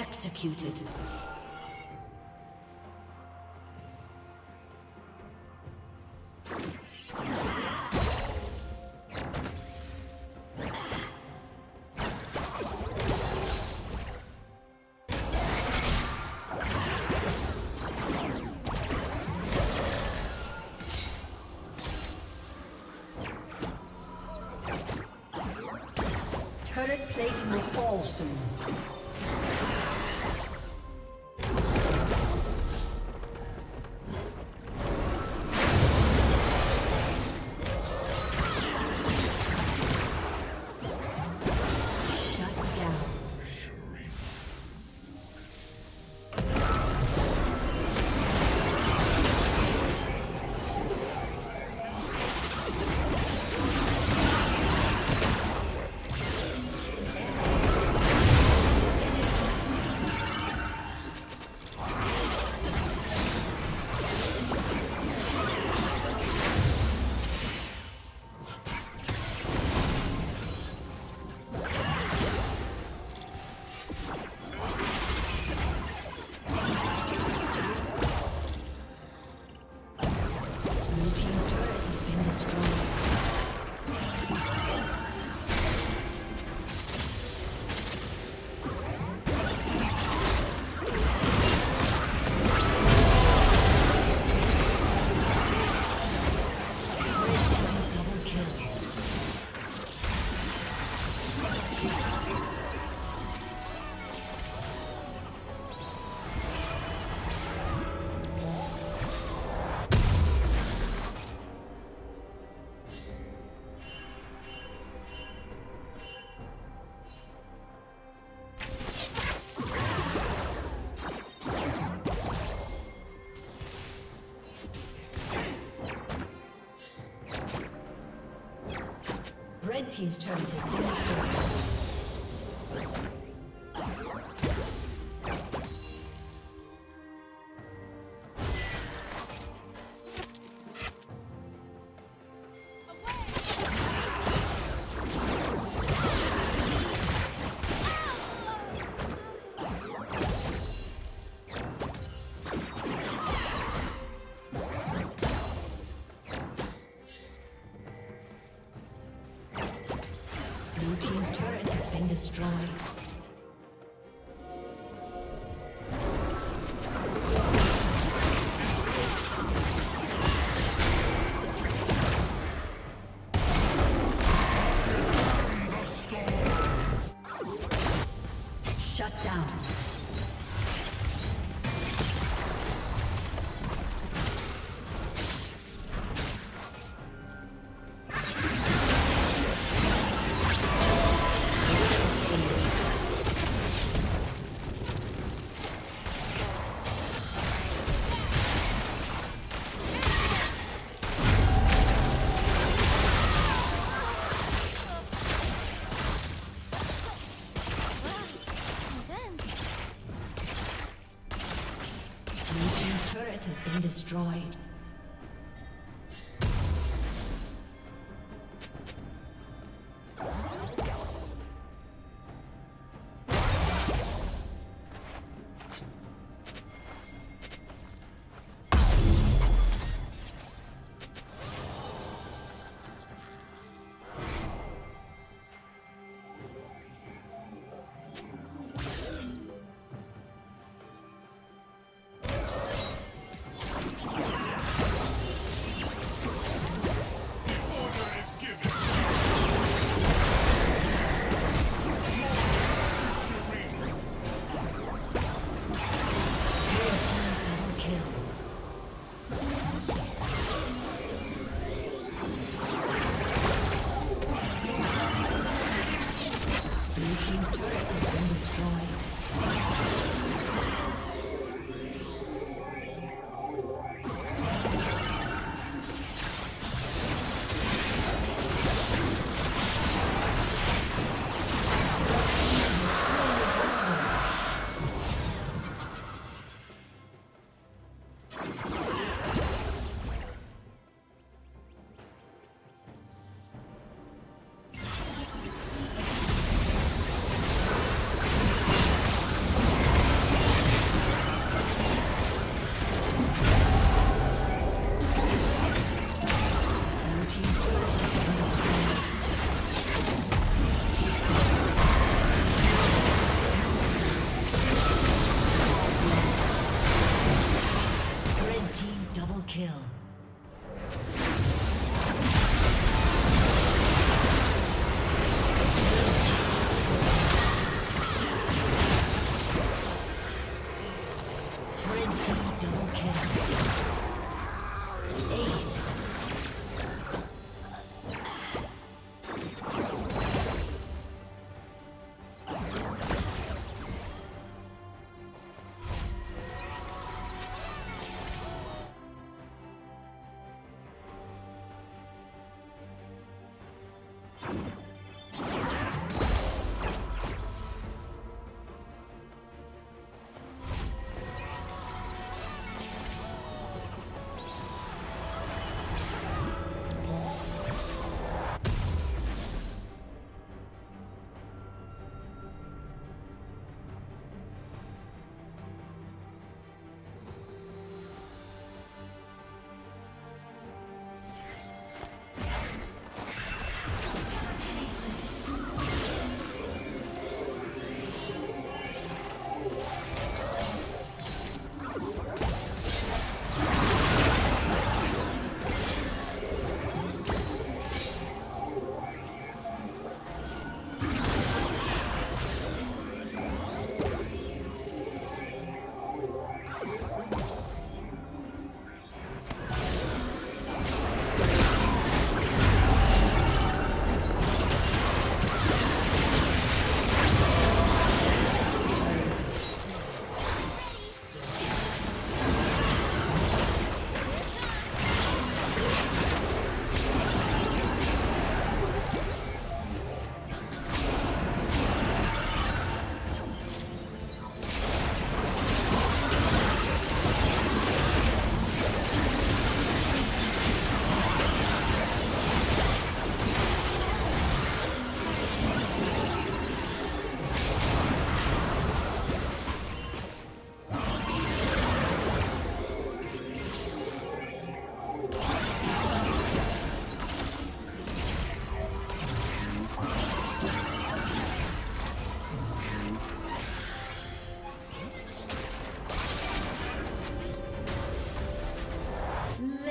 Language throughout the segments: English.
Executed. Turret plating will fall soon. Red team's turret has been destroyed. Destroyed. Yeah.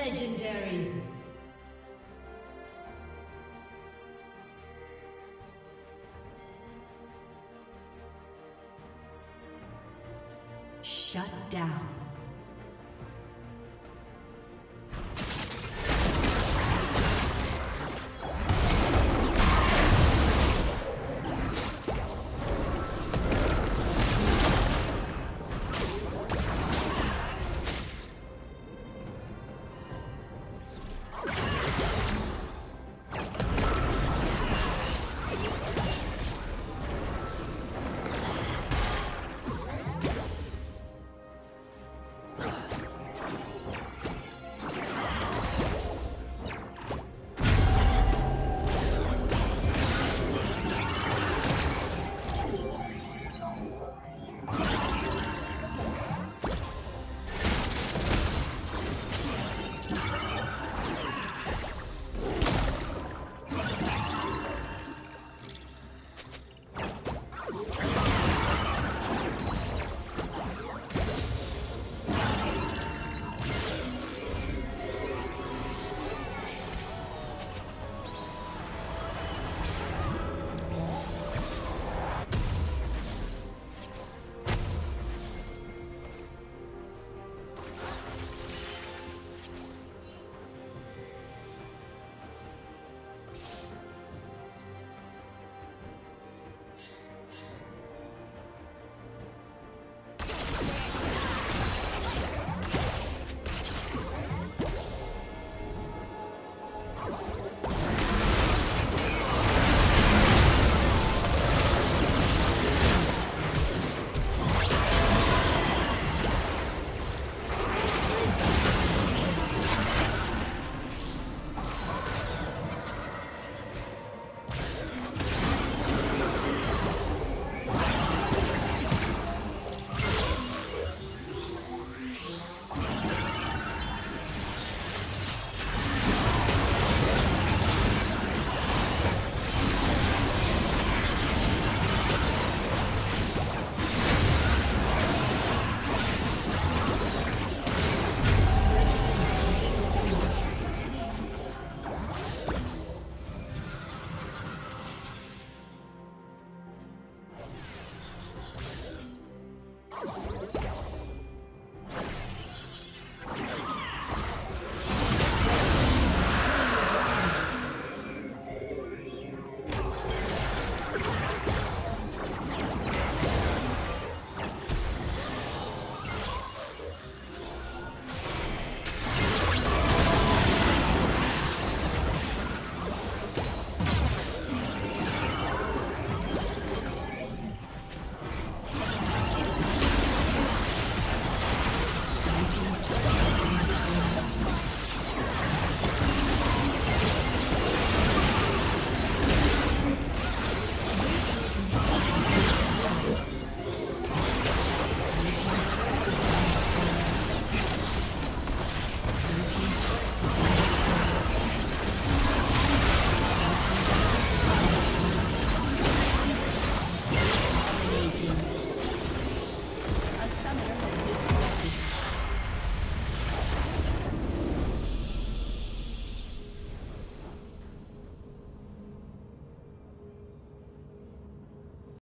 Legendary. Shut down.